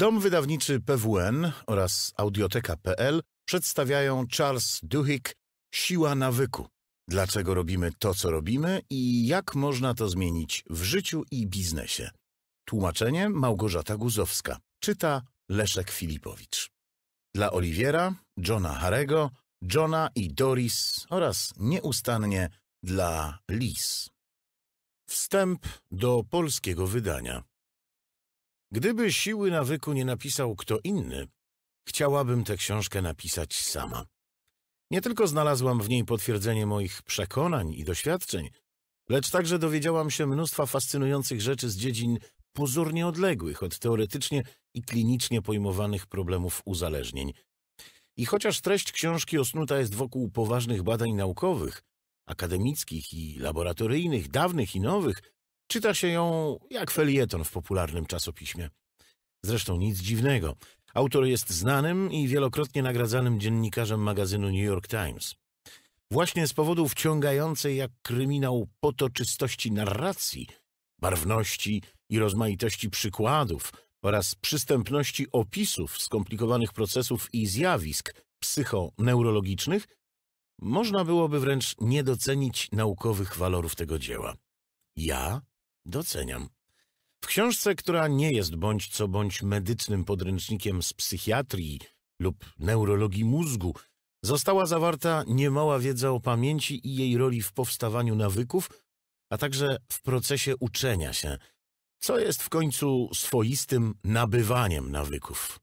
Dom wydawniczy PWN oraz audioteka.pl przedstawiają Charles Duhigg Siła nawyku. Dlaczego robimy to, co robimy i jak można to zmienić w życiu i biznesie. Tłumaczenie Małgorzata Guzowska. Czyta Leszek Filipowicz. Dla Oliwiera, Johna Harego, Johna i Doris oraz nieustannie dla Lis. Wstęp do polskiego wydania. Gdyby Siły nawyku nie napisał kto inny, chciałabym tę książkę napisać sama. Nie tylko znalazłam w niej potwierdzenie moich przekonań i doświadczeń, lecz także dowiedziałam się mnóstwa fascynujących rzeczy z dziedzin pozornie odległych od teoretycznie i klinicznie pojmowanych problemów uzależnień. I chociaż treść książki osnuta jest wokół poważnych badań naukowych, akademickich i laboratoryjnych, dawnych i nowych, czyta się ją jak felieton w popularnym czasopiśmie. Zresztą nic dziwnego. Autor jest znanym i wielokrotnie nagradzanym dziennikarzem magazynu New York Times. Właśnie z powodu wciągającej jak kryminał potoczystości narracji, barwności i rozmaitości przykładów oraz przystępności opisów skomplikowanych procesów i zjawisk psychoneurologicznych, można byłoby wręcz nie docenić naukowych walorów tego dzieła. Ja doceniam. W książce, która nie jest bądź co bądź medycznym podręcznikiem z psychiatrii lub neurologii mózgu, została zawarta niemała wiedza o pamięci i jej roli w powstawaniu nawyków, a także w procesie uczenia się, co jest w końcu swoistym nabywaniem nawyków.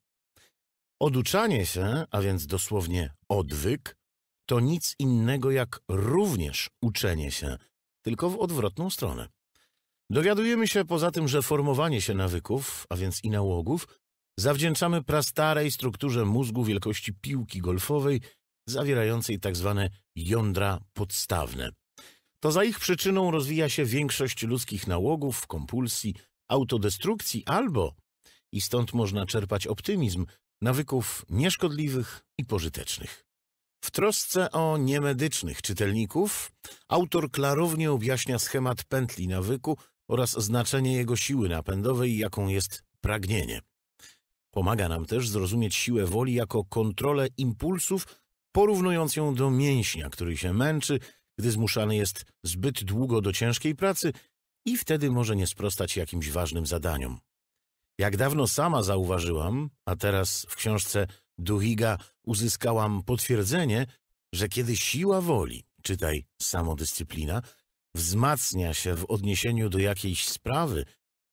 Oduczanie się, a więc dosłownie odwyk, to nic innego jak również uczenie się, tylko w odwrotną stronę. Dowiadujemy się poza tym, że formowanie się nawyków, a więc i nałogów, zawdzięczamy prastarej strukturze mózgu wielkości piłki golfowej, zawierającej tzw. jądra podstawne. To za ich przyczyną rozwija się większość ludzkich nałogów, kompulsji, autodestrukcji albo, i stąd można czerpać optymizm, nawyków nieszkodliwych i pożytecznych. W trosce o niemedycznych czytelników autor klarownie objaśnia schemat pętli nawyku oraz znaczenie jego siły napędowej, jaką jest pragnienie. Pomaga nam też zrozumieć siłę woli jako kontrolę impulsów, porównując ją do mięśnia, który się męczy, gdy zmuszany jest zbyt długo do ciężkiej pracy i wtedy może nie sprostać jakimś ważnym zadaniom. Jak dawno sama zauważyłam, a teraz w książce Duhigga uzyskałam potwierdzenie, że kiedy siła woli, czytaj samodyscyplina, wzmacnia się w odniesieniu do jakiejś sprawy,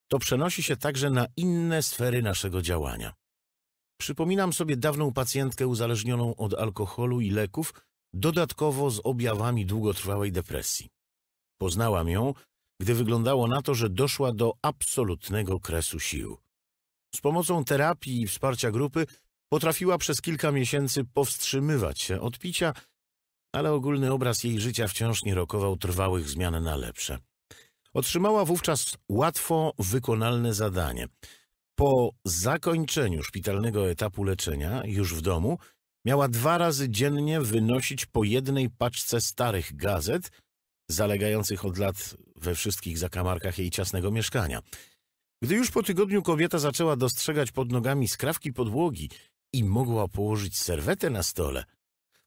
to przenosi się także na inne sfery naszego działania. Przypominam sobie dawną pacjentkę uzależnioną od alkoholu i leków, dodatkowo z objawami długotrwałej depresji. Poznałam ją, gdy wyglądało na to, że doszła do absolutnego kresu sił. Z pomocą terapii i wsparcia grupy potrafiła przez kilka miesięcy powstrzymywać się od picia, ale ogólny obraz jej życia wciąż nie rokował trwałych zmian na lepsze. Otrzymała wówczas łatwo wykonalne zadanie. Po zakończeniu szpitalnego etapu leczenia, już w domu, miała 2 razy dziennie wynosić po 1 paczce starych gazet, zalegających od lat we wszystkich zakamarkach jej ciasnego mieszkania. Gdy już po tygodniu kobieta zaczęła dostrzegać pod nogami skrawki podłogi i mogła położyć serwetę na stole,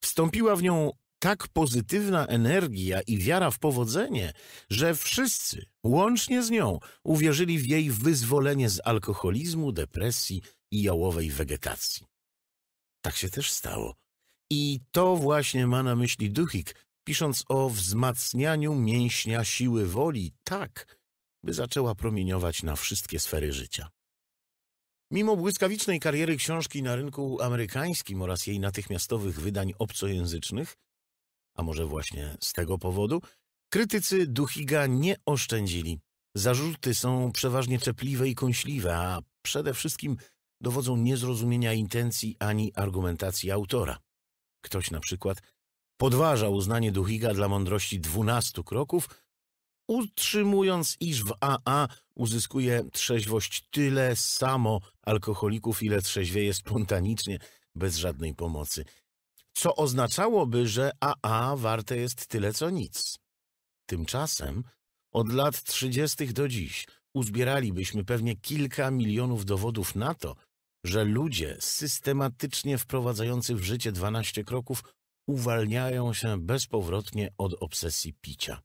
wstąpiła w nią tak pozytywna energia i wiara w powodzenie, że wszyscy, łącznie z nią, uwierzyli w jej wyzwolenie z alkoholizmu, depresji i jałowej wegetacji. Tak się też stało. I to właśnie ma na myśli Duhigg, pisząc o wzmacnianiu mięśnia siły woli tak, by zaczęła promieniować na wszystkie sfery życia. Mimo błyskawicznej kariery książki na rynku amerykańskim oraz jej natychmiastowych wydań obcojęzycznych, a może właśnie z tego powodu, krytycy Duhigga nie oszczędzili. Zarzuty są przeważnie czepliwe i kąśliwe, a przede wszystkim dowodzą niezrozumienia intencji ani argumentacji autora. Ktoś na przykład podważa uznanie Duhigga dla mądrości 12 kroków, utrzymując, iż w AA uzyskuje trzeźwość tyle samo alkoholików, ile trzeźwieje spontanicznie, bez żadnej pomocy. Co oznaczałoby, że AA warte jest tyle co nic. Tymczasem od lat 30. do dziś uzbieralibyśmy pewnie kilka milionów dowodów na to, że ludzie systematycznie wprowadzający w życie 12 kroków uwalniają się bezpowrotnie od obsesji picia.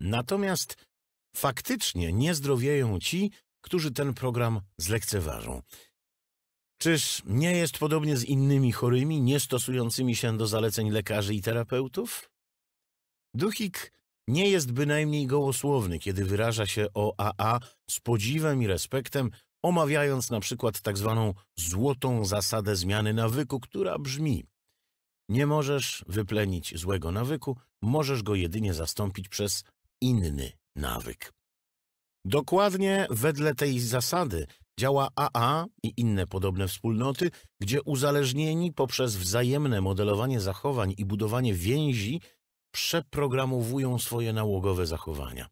Natomiast faktycznie nie zdrowieją ci, którzy ten program zlekceważą. Czyż nie jest podobnie z innymi chorymi, nie stosującymi się do zaleceń lekarzy i terapeutów? Duhigg nie jest bynajmniej gołosłowny, kiedy wyraża się o AA z podziwem i respektem, omawiając na przykład tak zwaną złotą zasadę zmiany nawyku, która brzmi: nie możesz wyplenić złego nawyku, możesz go jedynie zastąpić przez inny nawyk. Dokładnie wedle tej zasady działa AA i inne podobne wspólnoty, gdzie uzależnieni poprzez wzajemne modelowanie zachowań i budowanie więzi przeprogramowują swoje nałogowe zachowania.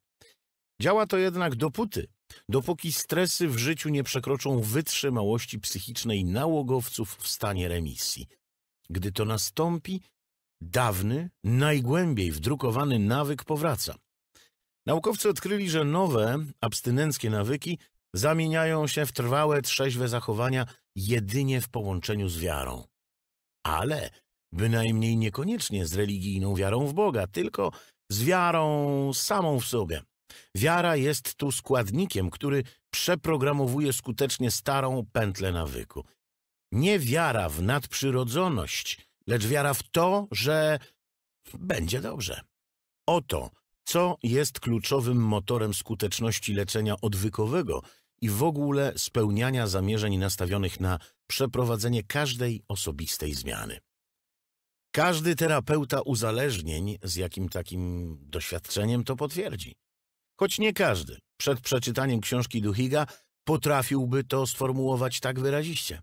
Działa to jednak dopóki stresy w życiu nie przekroczą wytrzymałości psychicznej nałogowców w stanie remisji. Gdy to nastąpi, dawny, najgłębiej wdrukowany nawyk powraca. Naukowcy odkryli, że nowe, abstynenckie nawyki zamieniają się w trwałe, trzeźwe zachowania jedynie w połączeniu z wiarą. Ale bynajmniej niekoniecznie z religijną wiarą w Boga, tylko z wiarą samą w sobie. Wiara jest tu składnikiem, który przeprogramowuje skutecznie starą pętlę nawyku. Nie wiara w nadprzyrodzoność, lecz wiara w to, że będzie dobrze. Oto, co jest kluczowym motorem skuteczności leczenia odwykowego i w ogóle spełniania zamierzeń nastawionych na przeprowadzenie każdej osobistej zmiany. Każdy terapeuta uzależnień z jakim takim doświadczeniem to potwierdzi. Choć nie każdy przed przeczytaniem książki Duhigga potrafiłby to sformułować tak wyraziście.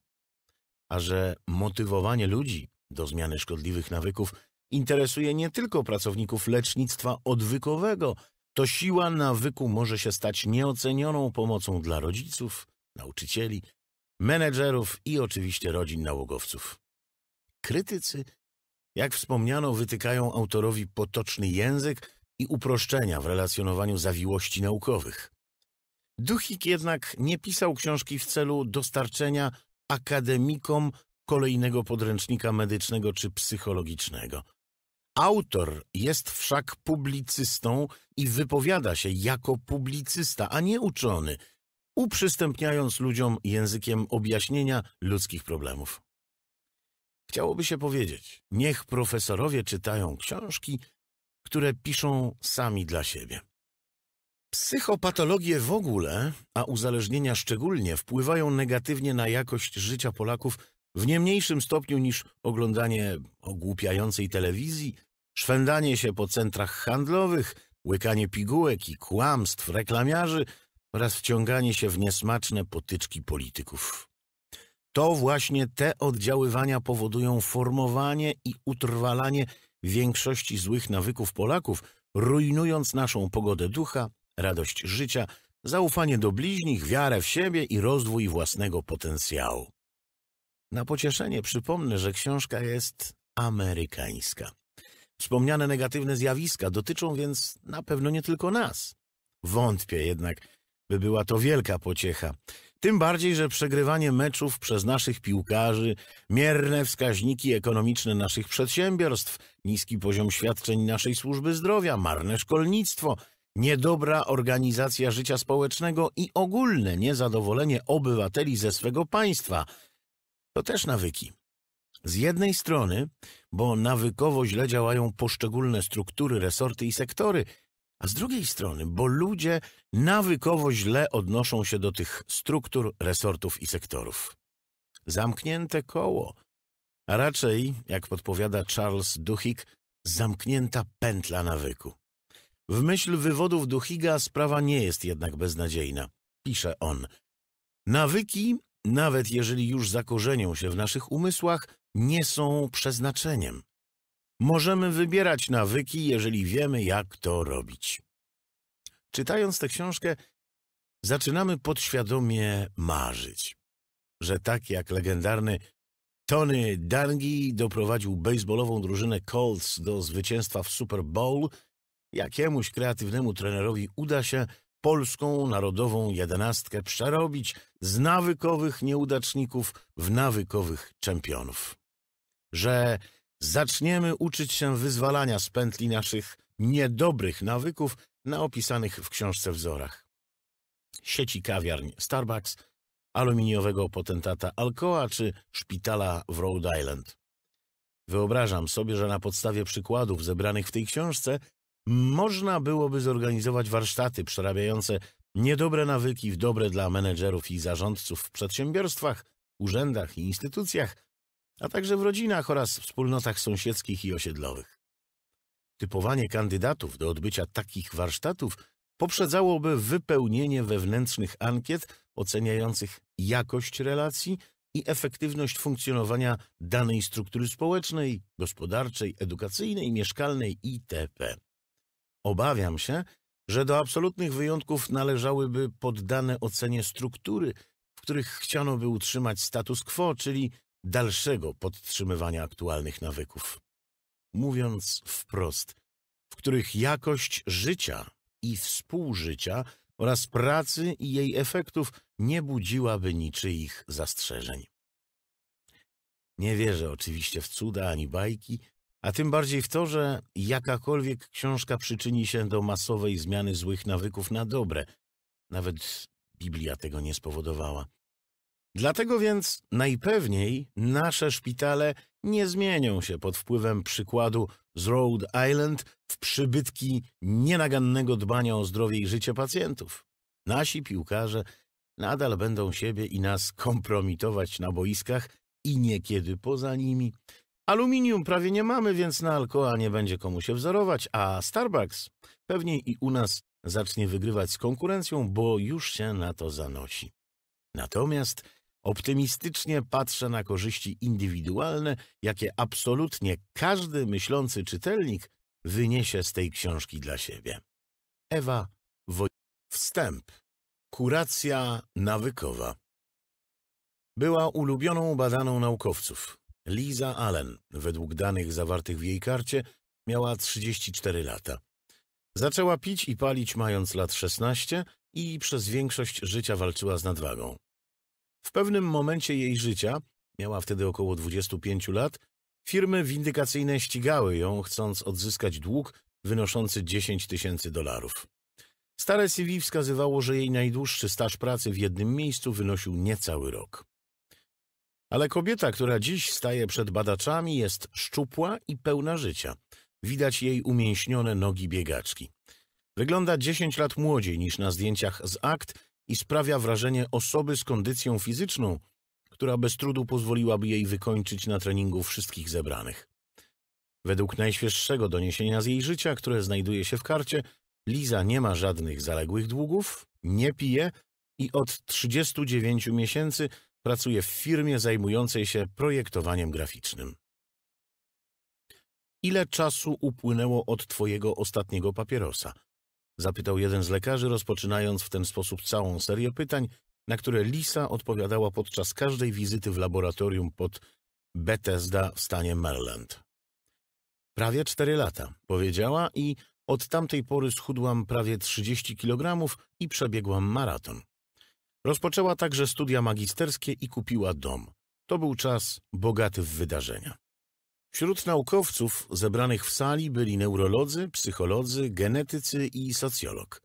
A że motywowanie ludzi do zmiany szkodliwych nawyków interesuje nie tylko pracowników lecznictwa odwykowego, to siła nawyku może się stać nieocenioną pomocą dla rodziców, nauczycieli, menedżerów i oczywiście rodzin nałogowców. Krytycy, jak wspomniano, wytykają autorowi potoczny język i uproszczenia w relacjonowaniu zawiłości naukowych. Duhigg jednak nie pisał książki w celu dostarczenia akademikom kolejnego podręcznika medycznego czy psychologicznego. Autor jest wszak publicystą i wypowiada się jako publicysta, a nie uczony, uprzystępniając ludziom językiem objaśnienia ludzkich problemów. Chciałoby się powiedzieć, niech profesorowie czytają książki, które piszą sami dla siebie. Psychopatologie w ogóle, a uzależnienia szczególnie, wpływają negatywnie na jakość życia Polaków w nie mniejszym stopniu niż oglądanie ogłupiającej telewizji, szwendanie się po centrach handlowych, łykanie pigułek i kłamstw reklamiarzy oraz wciąganie się w niesmaczne potyczki polityków. To właśnie te oddziaływania powodują formowanie i utrwalanie większości złych nawyków Polaków, rujnując naszą pogodę ducha, radość życia, zaufanie do bliźnich, wiarę w siebie i rozwój własnego potencjału. Na pocieszenie przypomnę, że książka jest amerykańska. Wspomniane negatywne zjawiska dotyczą więc na pewno nie tylko nas. Wątpię jednak, by była to wielka pociecha. Tym bardziej, że przegrywanie meczów przez naszych piłkarzy, mierne wskaźniki ekonomiczne naszych przedsiębiorstw, niski poziom świadczeń naszej służby zdrowia, marne szkolnictwo, niedobra organizacja życia społecznego i ogólne niezadowolenie obywateli ze swego państwa to też nawyki. Z jednej strony, bo nawykowo źle działają poszczególne struktury, resorty i sektory, a z drugiej strony, bo ludzie nawykowo źle odnoszą się do tych struktur, resortów i sektorów. Zamknięte koło, a raczej, jak podpowiada Charles Duhigg, zamknięta pętla nawyku. W myśl wywodów Duhigga sprawa nie jest jednak beznadziejna. Pisze on: nawyki, nawet jeżeli już zakorzenią się w naszych umysłach, nie są przeznaczeniem. Możemy wybierać nawyki, jeżeli wiemy, jak to robić. Czytając tę książkę, zaczynamy podświadomie marzyć, że tak jak legendarny Tony Dungi doprowadził bejsbolową drużynę Colts do zwycięstwa w Super Bowl, jakiemuś kreatywnemu trenerowi uda się polską narodową jedenastkę przerobić z nawykowych nieudaczników w nawykowych czempionów. Że zaczniemy uczyć się wyzwalania z pętli naszych niedobrych nawyków na opisanych w książce wzorach. Sieci kawiarni Starbucks, aluminiowego potentata Alcoa czy szpitala w Rhode Island. Wyobrażam sobie, że na podstawie przykładów zebranych w tej książce można byłoby zorganizować warsztaty przerabiające niedobre nawyki w dobre dla menedżerów i zarządców w przedsiębiorstwach, urzędach i instytucjach, a także w rodzinach oraz wspólnotach sąsiedzkich i osiedlowych. Typowanie kandydatów do odbycia takich warsztatów poprzedzałoby wypełnienie wewnętrznych ankiet oceniających jakość relacji i efektywność funkcjonowania danej struktury społecznej, gospodarczej, edukacyjnej, mieszkalnej itp. Obawiam się, że do absolutnych wyjątków należałyby poddane ocenie struktury, w których chciano by utrzymać status quo, czyli dalszego podtrzymywania aktualnych nawyków. Mówiąc wprost, w których jakość życia i współżycia oraz pracy i jej efektów nie budziłaby niczyich zastrzeżeń. Nie wierzę oczywiście w cuda ani bajki, a tym bardziej w to, że jakakolwiek książka przyczyni się do masowej zmiany złych nawyków na dobre. Nawet Biblia tego nie spowodowała. Dlatego więc najpewniej nasze szpitale nie zmienią się pod wpływem przykładu z Rhode Island w przybytki nienagannego dbania o zdrowie i życie pacjentów. Nasi piłkarze nadal będą siebie i nas kompromitować na boiskach i niekiedy poza nimi. Aluminium prawie nie mamy, więc na Alcoa nie będzie komu się wzorować, a Starbucks pewnie i u nas zacznie wygrywać z konkurencją, bo już się na to zanosi. Natomiast optymistycznie patrzę na korzyści indywidualne, jakie absolutnie każdy myślący czytelnik wyniesie z tej książki dla siebie. Ewa Wójt. Wstęp. Kuracja nawykowa. Była ulubioną badaną naukowców. Lisa Allen, według danych zawartych w jej karcie, miała 34 lata. Zaczęła pić i palić mając lat 16 i przez większość życia walczyła z nadwagą. W pewnym momencie jej życia, miała wtedy około 25 lat, firmy windykacyjne ścigały ją, chcąc odzyskać dług wynoszący $10 000. Stare CV wskazywało, że jej najdłuższy staż pracy w jednym miejscu wynosił niecały rok. Ale kobieta, która dziś staje przed badaczami, jest szczupła i pełna życia. Widać jej umięśnione nogi biegaczki. Wygląda 10 lat młodziej niż na zdjęciach z akt i sprawia wrażenie osoby z kondycją fizyczną, która bez trudu pozwoliłaby jej wykończyć na treningu wszystkich zebranych. Według najświeższego doniesienia z jej życia, które znajduje się w karcie, Lisa nie ma żadnych zaległych długów, nie pije i od 39 miesięcy pracuje w firmie zajmującej się projektowaniem graficznym. Ile czasu upłynęło od twojego ostatniego papierosa? Zapytał jeden z lekarzy, rozpoczynając w ten sposób całą serię pytań, na które Lisa odpowiadała podczas każdej wizyty w laboratorium pod Bethesda w stanie Maryland. Prawie 4 lata, powiedziała i od tamtej pory schudłam prawie 30 kg i przebiegłam maraton. Rozpoczęła także studia magisterskie i kupiła dom. To był czas bogaty w wydarzenia. Wśród naukowców zebranych w sali byli neurolodzy, psycholodzy, genetycy i socjolog.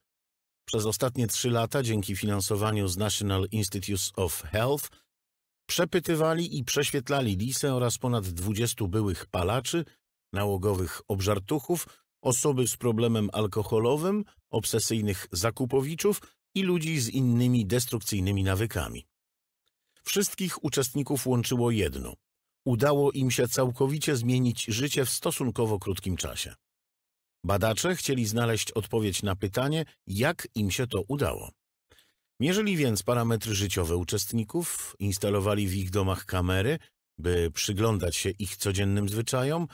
Przez ostatnie 3 lata dzięki finansowaniu z National Institutes of Health przepytywali i prześwietlali Lisę oraz ponad 20 byłych palaczy, nałogowych obżartuchów, osoby z problemem alkoholowym, obsesyjnych zakupowiczów i ludzi z innymi destrukcyjnymi nawykami. Wszystkich uczestników łączyło jedno. Udało im się całkowicie zmienić życie w stosunkowo krótkim czasie. Badacze chcieli znaleźć odpowiedź na pytanie, jak im się to udało. Mierzyli więc parametry życiowe uczestników, instalowali w ich domach kamery, by przyglądać się ich codziennym zwyczajom,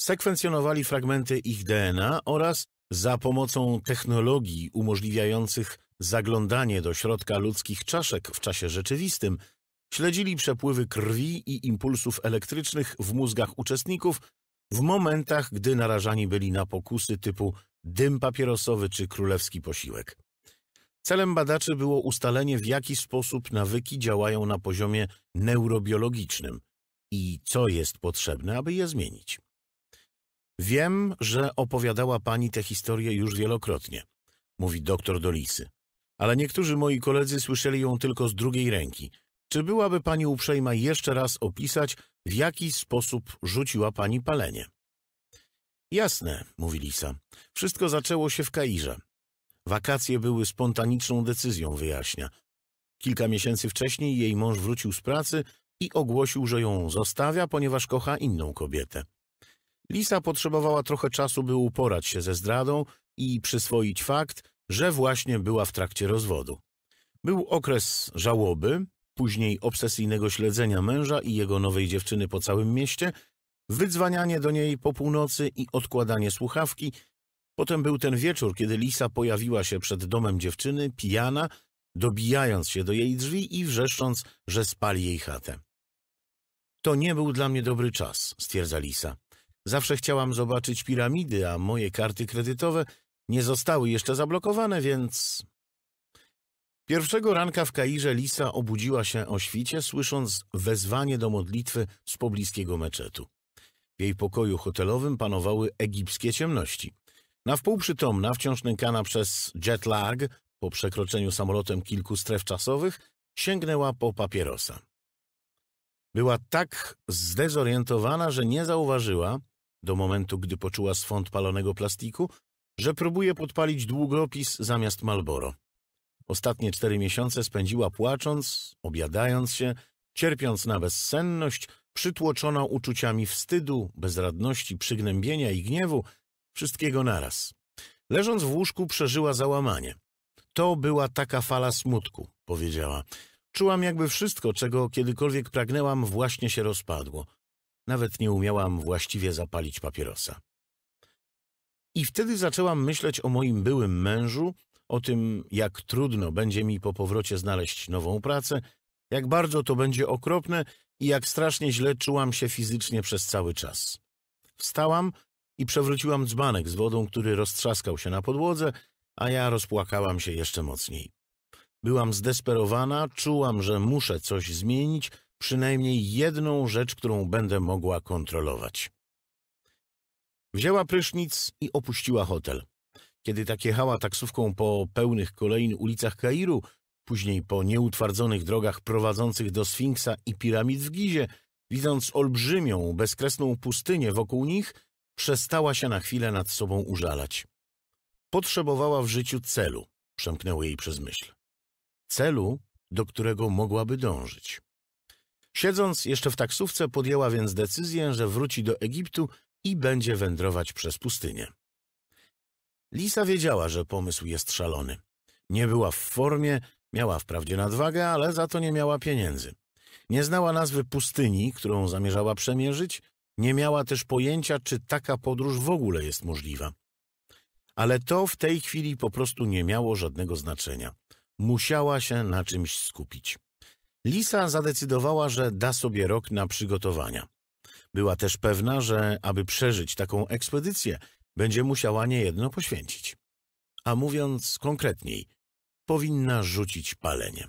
sekwencjonowali fragmenty ich DNA oraz za pomocą technologii umożliwiających zaglądanie do środka ludzkich czaszek w czasie rzeczywistym, śledzili przepływy krwi i impulsów elektrycznych w mózgach uczestników w momentach, gdy narażani byli na pokusy typu dym papierosowy czy królewski posiłek. Celem badaczy było ustalenie, w jaki sposób nawyki działają na poziomie neurobiologicznym i co jest potrzebne, aby je zmienić. Wiem, że opowiadała pani tę historię już wielokrotnie, mówi doktor Dolisy, ale niektórzy moi koledzy słyszeli ją tylko z drugiej ręki. Czy byłaby pani uprzejma jeszcze raz opisać, w jaki sposób rzuciła pani palenie? Jasne, mówi Lisa. Wszystko zaczęło się w Kairze. Wakacje były spontaniczną decyzją, wyjaśnia. Kilka miesięcy wcześniej jej mąż wrócił z pracy i ogłosił, że ją zostawia, ponieważ kocha inną kobietę. Lisa potrzebowała trochę czasu, by uporać się ze zdradą i przyswoić fakt, że właśnie była w trakcie rozwodu. Był okres żałoby, później obsesyjnego śledzenia męża i jego nowej dziewczyny po całym mieście, wydzwanianie do niej po północy i odkładanie słuchawki. Potem był ten wieczór, kiedy Lisa pojawiła się przed domem dziewczyny, pijana, dobijając się do jej drzwi i wrzeszcząc, że spali jej chatę. To nie był dla mnie dobry czas, stwierdza Lisa. Zawsze chciałam zobaczyć piramidy, a moje karty kredytowe nie zostały jeszcze zablokowane, więc... Pierwszego ranka w Kairze Lisa obudziła się o świcie, słysząc wezwanie do modlitwy z pobliskiego meczetu. W jej pokoju hotelowym panowały egipskie ciemności. Na wpół przytomna, wciąż nękana przez jet lag, po przekroczeniu samolotem kilku stref czasowych, sięgnęła po papierosa. Była tak zdezorientowana, że nie zauważyła, do momentu gdy poczuła swąd palonego plastiku, że próbuje podpalić długopis zamiast Marlboro. Ostatnie 4 miesiące spędziła płacząc, obiadając się, cierpiąc na bezsenność, przytłoczona uczuciami wstydu, bezradności, przygnębienia i gniewu, wszystkiego naraz. Leżąc w łóżku przeżyła załamanie. To była taka fala smutku, powiedziała. Czułam, jakby wszystko, czego kiedykolwiek pragnęłam, właśnie się rozpadło. Nawet nie umiałam właściwie zapalić papierosa. I wtedy zaczęłam myśleć o moim byłym mężu, o tym, jak trudno będzie mi po powrocie znaleźć nową pracę, jak bardzo to będzie okropne i jak strasznie źle czułam się fizycznie przez cały czas. Wstałam i przewróciłam dzbanek z wodą, który roztrzaskał się na podłodze, a ja rozpłakałam się jeszcze mocniej. Byłam zdesperowana, czułam, że muszę coś zmienić, przynajmniej jedną rzecz, którą będę mogła kontrolować. Wzięła prysznic i opuściła hotel. Kiedy tak jechała taksówką po pełnych kolejnych ulicach Kairu, później po nieutwardzonych drogach prowadzących do Sfinksa i piramid w Gizie, widząc olbrzymią, bezkresną pustynię wokół nich, przestała się na chwilę nad sobą użalać. Potrzebowała w życiu celu, przemknęło jej przez myśl. Celu, do którego mogłaby dążyć. Siedząc jeszcze w taksówce, podjęła więc decyzję, że wróci do Egiptu i będzie wędrować przez pustynię. Lisa wiedziała, że pomysł jest szalony. Nie była w formie, miała wprawdzie nadwagę, ale za to nie miała pieniędzy. Nie znała nazwy pustyni, którą zamierzała przemierzyć, nie miała też pojęcia, czy taka podróż w ogóle jest możliwa. Ale to w tej chwili po prostu nie miało żadnego znaczenia. Musiała się na czymś skupić. Lisa zadecydowała, że da sobie rok na przygotowania. Była też pewna, że aby przeżyć taką ekspedycję, będzie musiała niejedno poświęcić. A mówiąc konkretniej, powinna rzucić palenie.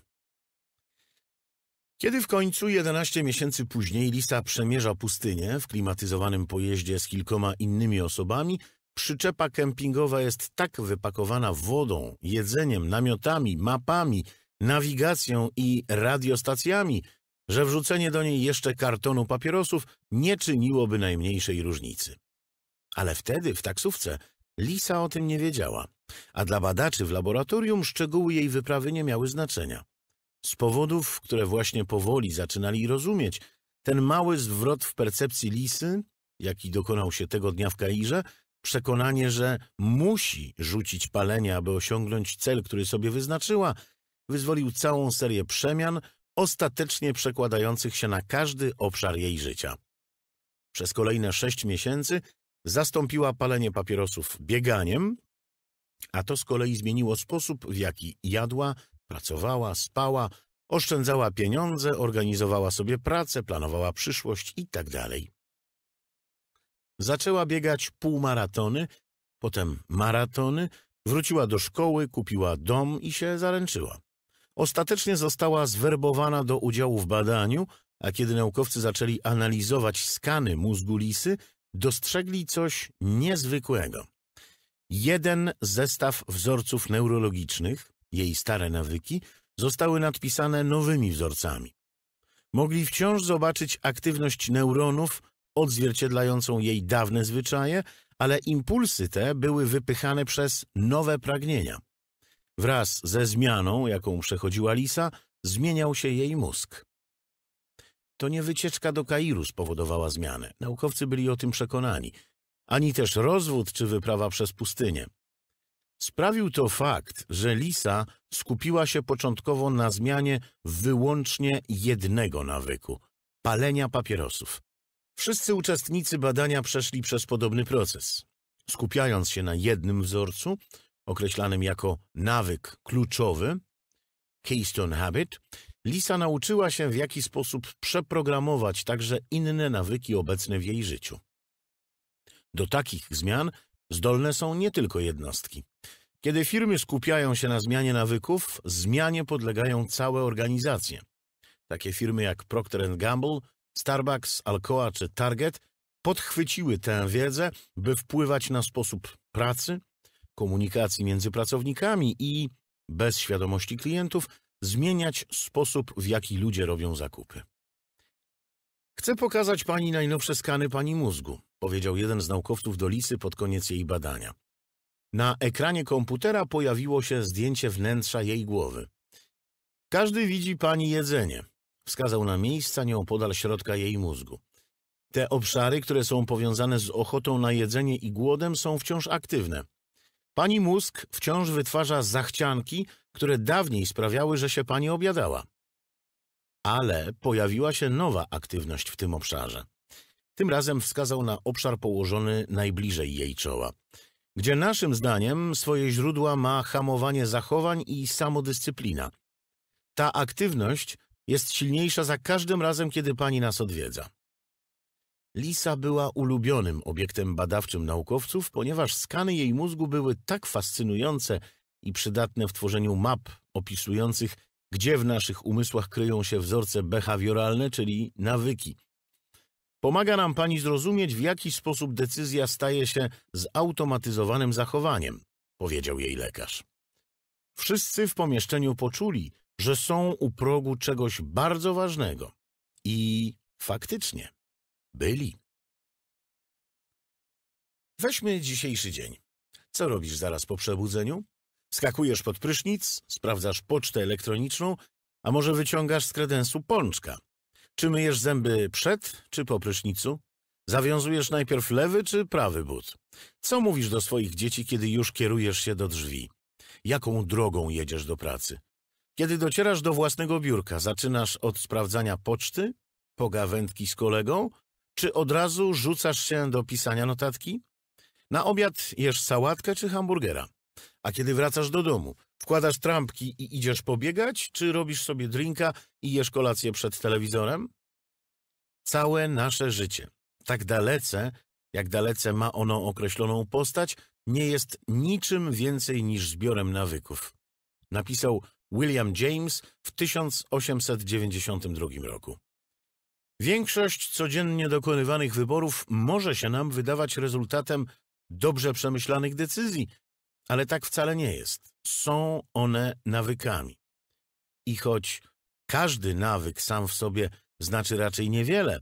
Kiedy w końcu 11 miesięcy później Lisa przemierza pustynię w klimatyzowanym pojeździe z kilkoma innymi osobami, przyczepa kempingowa jest tak wypakowana wodą, jedzeniem, namiotami, mapami, nawigacją i radiostacjami, że wrzucenie do niej jeszcze kartonu papierosów nie czyniłoby najmniejszej różnicy. Ale wtedy, w taksówce, Lisa o tym nie wiedziała, a dla badaczy w laboratorium szczegóły jej wyprawy nie miały znaczenia. Z powodów, które właśnie powoli zaczynali rozumieć, ten mały zwrot w percepcji Lisy, jaki dokonał się tego dnia w Kairze, przekonanie, że musi rzucić palenie, aby osiągnąć cel, który sobie wyznaczyła, wyzwolił całą serię przemian, ostatecznie przekładających się na każdy obszar jej życia. Przez kolejne 6 miesięcy zastąpiła palenie papierosów bieganiem, a to z kolei zmieniło sposób, w jaki jadła, pracowała, spała, oszczędzała pieniądze, organizowała sobie pracę, planowała przyszłość itd. Zaczęła biegać półmaratony, potem maratony, Wróciła do szkoły, kupiła dom i się zaręczyła. Ostatecznie została zwerbowana do udziału w badaniu, a kiedy naukowcy zaczęli analizować skany mózgu Lisy, dostrzegli coś niezwykłego. Jeden zestaw wzorców neurologicznych, jej stare nawyki, zostały nadpisane nowymi wzorcami. Mogli wciąż zobaczyć aktywność neuronów odzwierciedlającą jej dawne zwyczaje, ale impulsy te były wypychane przez nowe pragnienia. Wraz ze zmianą, jaką przechodziła Lisa, zmieniał się jej mózg. To nie wycieczka do Kairu spowodowała zmianę. Naukowcy byli o tym przekonani. Ani też rozwód czy wyprawa przez pustynię. Sprawił to fakt, że Lisa skupiła się początkowo na zmianie wyłącznie jednego nawyku – palenia papierosów. Wszyscy uczestnicy badania przeszli przez podobny proces. Skupiając się na jednym wzorcu, określanym jako nawyk kluczowy – keystone habit – Lisa nauczyła się, w jaki sposób przeprogramować także inne nawyki obecne w jej życiu. Do takich zmian zdolne są nie tylko jednostki. Kiedy firmy skupiają się na zmianie nawyków, zmianie podlegają całe organizacje. Takie firmy jak Procter & Gamble, Starbucks, Alcoa czy Target podchwyciły tę wiedzę, by wpływać na sposób pracy, komunikacji między pracownikami i, bez świadomości klientów, zmieniać sposób, w jaki ludzie robią zakupy. Chcę pokazać pani najnowsze skany pani mózgu, powiedział jeden z naukowców do Lisy pod koniec jej badania. Na ekranie komputera pojawiło się zdjęcie wnętrza jej głowy. Każdy widzi pani jedzenie, wskazał na miejsca nieopodal środka jej mózgu. Te obszary, które są powiązane z ochotą na jedzenie i głodem, są wciąż aktywne. Pani mózg wciąż wytwarza zachcianki, które dawniej sprawiały, że się pani obiadała. Ale pojawiła się nowa aktywność w tym obszarze. Tym razem wskazał na obszar położony najbliżej jej czoła, gdzie naszym zdaniem swoje źródła ma hamowanie zachowań i samodyscyplina. Ta aktywność jest silniejsza za każdym razem, kiedy pani nas odwiedza. Lisa była ulubionym obiektem badawczym naukowców, ponieważ skany jej mózgu były tak fascynujące i przydatne w tworzeniu map opisujących, gdzie w naszych umysłach kryją się wzorce behawioralne, czyli nawyki. Pomaga nam pani zrozumieć, w jaki sposób decyzja staje się zautomatyzowanym zachowaniem, powiedział jej lekarz. Wszyscy w pomieszczeniu poczuli, że są u progu czegoś bardzo ważnego. I faktycznie byli. Weźmy dzisiejszy dzień. Co robisz zaraz po przebudzeniu? Skakujesz pod prysznic, sprawdzasz pocztę elektroniczną, a może wyciągasz z kredensu pączka? Czy myjesz zęby przed czy po prysznicu? Zawiązujesz najpierw lewy czy prawy but? Co mówisz do swoich dzieci, kiedy już kierujesz się do drzwi? Jaką drogą jedziesz do pracy? Kiedy docierasz do własnego biurka, zaczynasz od sprawdzania poczty, pogawędki z kolegą, czy od razu rzucasz się do pisania notatki? Na obiad jesz sałatkę czy hamburgera? A kiedy wracasz do domu, wkładasz trampki i idziesz pobiegać, czy robisz sobie drinka i jesz kolację przed telewizorem? Całe nasze życie, tak dalece, jak dalece ma ono określoną postać, nie jest niczym więcej niż zbiorem nawyków. Napisał William James w 1892 roku. Większość codziennie dokonywanych wyborów może się nam wydawać rezultatem dobrze przemyślanych decyzji, ale tak wcale nie jest. Są one nawykami. I choć każdy nawyk sam w sobie znaczy raczej niewiele,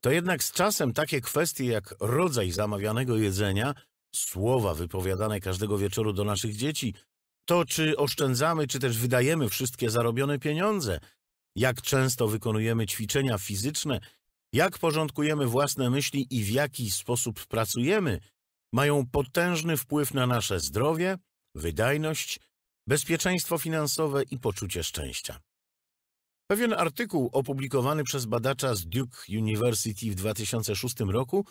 to jednak z czasem takie kwestie jak rodzaj zamawianego jedzenia, słowa wypowiadane każdego wieczoru do naszych dzieci, to czy oszczędzamy, czy też wydajemy wszystkie zarobione pieniądze, jak często wykonujemy ćwiczenia fizyczne, jak porządkujemy własne myśli i w jaki sposób pracujemy, mają potężny wpływ na nasze zdrowie, wydajność, bezpieczeństwo finansowe i poczucie szczęścia. Pewien artykuł opublikowany przez badacza z Duke University w 2006 roku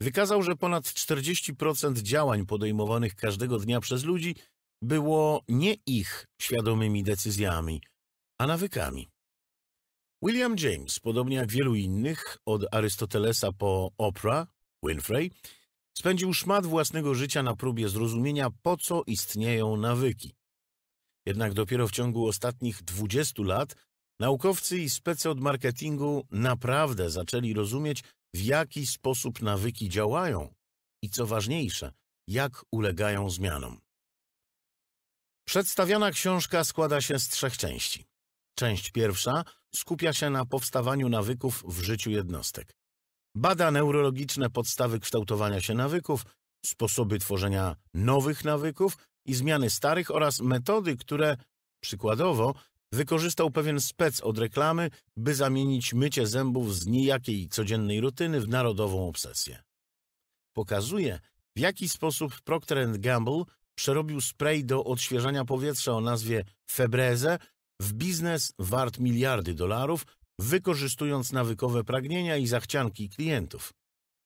wykazał, że ponad 40% działań podejmowanych każdego dnia przez ludzi było nie ich świadomymi decyzjami, a nawykami. William James, podobnie jak wielu innych, od Arystotelesa po Oprah Winfrey, Spędził szmat własnego życia na próbie zrozumienia, po co istnieją nawyki. Jednak dopiero w ciągu ostatnich 20 lat naukowcy i spece od marketingu naprawdę zaczęli rozumieć, w jaki sposób nawyki działają i, co ważniejsze, jak ulegają zmianom. Przedstawiana książka składa się z 3 części. Część pierwsza skupia się na powstawaniu nawyków w życiu jednostek. Bada neurologiczne podstawy kształtowania się nawyków, sposoby tworzenia nowych nawyków i zmiany starych oraz metody, które, przykładowo, wykorzystał pewien spec od reklamy, by zamienić mycie zębów z nijakiej codziennej rutyny w narodową obsesję. Pokazuje, w jaki sposób Procter & Gamble przerobił spray do odświeżania powietrza o nazwie Febreze w biznes wart $miliardy, wykorzystując nawykowe pragnienia i zachcianki klientów.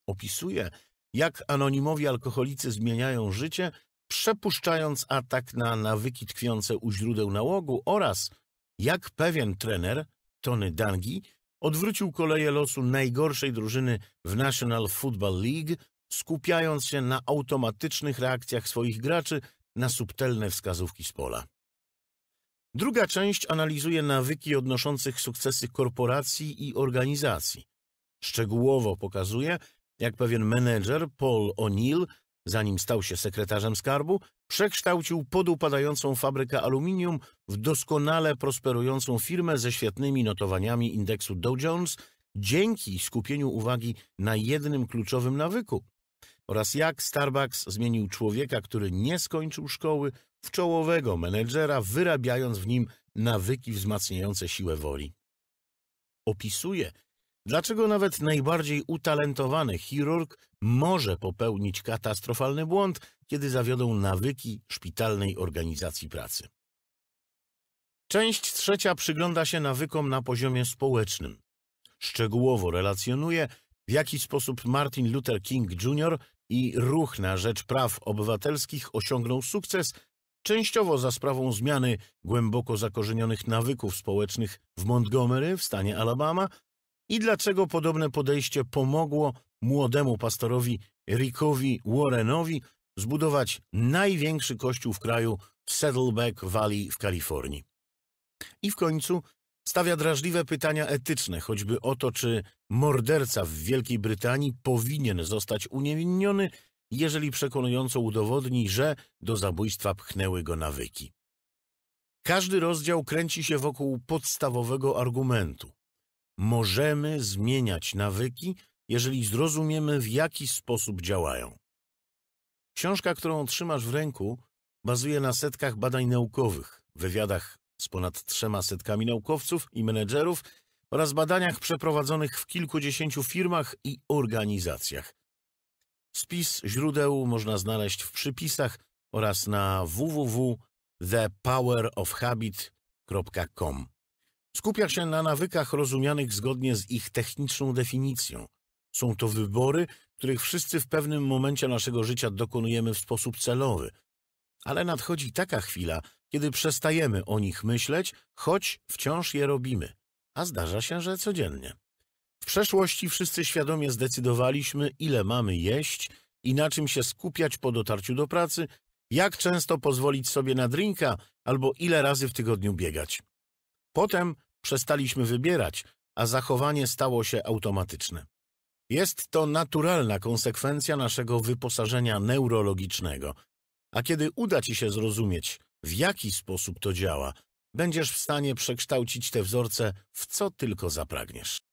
Opisuje, jak anonimowi alkoholicy zmieniają życie, przepuszczając atak na nawyki tkwiące u źródeł nałogu oraz jak pewien trener, Tony Dungi, odwrócił koleje losu najgorszej drużyny w National Football League, skupiając się na automatycznych reakcjach swoich graczy na subtelne wskazówki z pola. Druga część analizuje nawyki odnoszących sukcesy korporacji i organizacji. Szczegółowo pokazuje, jak pewien menedżer, Paul O'Neill, zanim stał się sekretarzem skarbu, przekształcił podupadającą fabrykę aluminium w doskonale prosperującą firmę ze świetnymi notowaniami indeksu Dow Jones dzięki skupieniu uwagi na jednym kluczowym nawyku oraz jak Starbucks zmienił człowieka, który nie skończył szkoły, w czołowego menedżera, wyrabiając w nim nawyki wzmacniające siłę woli. Opisuje, dlaczego nawet najbardziej utalentowany chirurg może popełnić katastrofalny błąd, kiedy zawiodą nawyki szpitalnej organizacji pracy. Część trzecia przygląda się nawykom na poziomie społecznym. Szczegółowo relacjonuje, w jaki sposób Martin Luther King Jr. i ruch na rzecz praw obywatelskich osiągnął sukces, częściowo za sprawą zmiany głęboko zakorzenionych nawyków społecznych w Montgomery w stanie Alabama, i dlaczego podobne podejście pomogło młodemu pastorowi Rickowi Warrenowi zbudować największy kościół w kraju w Saddleback Valley w Kalifornii. I w końcu stawia drażliwe pytania etyczne, choćby o to, czy morderca w Wielkiej Brytanii powinien zostać uniewinniony, jeżeli przekonująco udowodni, że do zabójstwa pchnęły go nawyki. Każdy rozdział kręci się wokół podstawowego argumentu. Możemy zmieniać nawyki, jeżeli zrozumiemy, w jaki sposób działają. Książka, którą trzymasz w ręku, bazuje na setkach badań naukowych, wywiadach z ponad 300 naukowców i menedżerów oraz badaniach przeprowadzonych w kilkudziesięciu firmach i organizacjach. Spis źródeł można znaleźć w przypisach oraz na www.thepowerofhabit.com. Skupia się na nawykach rozumianych zgodnie z ich techniczną definicją. Są to wybory, których wszyscy w pewnym momencie naszego życia dokonujemy w sposób celowy. Ale nadchodzi taka chwila, kiedy przestajemy o nich myśleć, choć wciąż je robimy. A zdarza się, że codziennie. W przeszłości wszyscy świadomie zdecydowaliśmy, ile mamy jeść i na czym się skupiać po dotarciu do pracy, jak często pozwolić sobie na drinka albo ile razy w tygodniu biegać. Potem przestaliśmy wybierać, a zachowanie stało się automatyczne. Jest to naturalna konsekwencja naszego wyposażenia neurologicznego. A kiedy uda ci się zrozumieć, w jaki sposób to działa, będziesz w stanie przekształcić te wzorce w co tylko zapragniesz.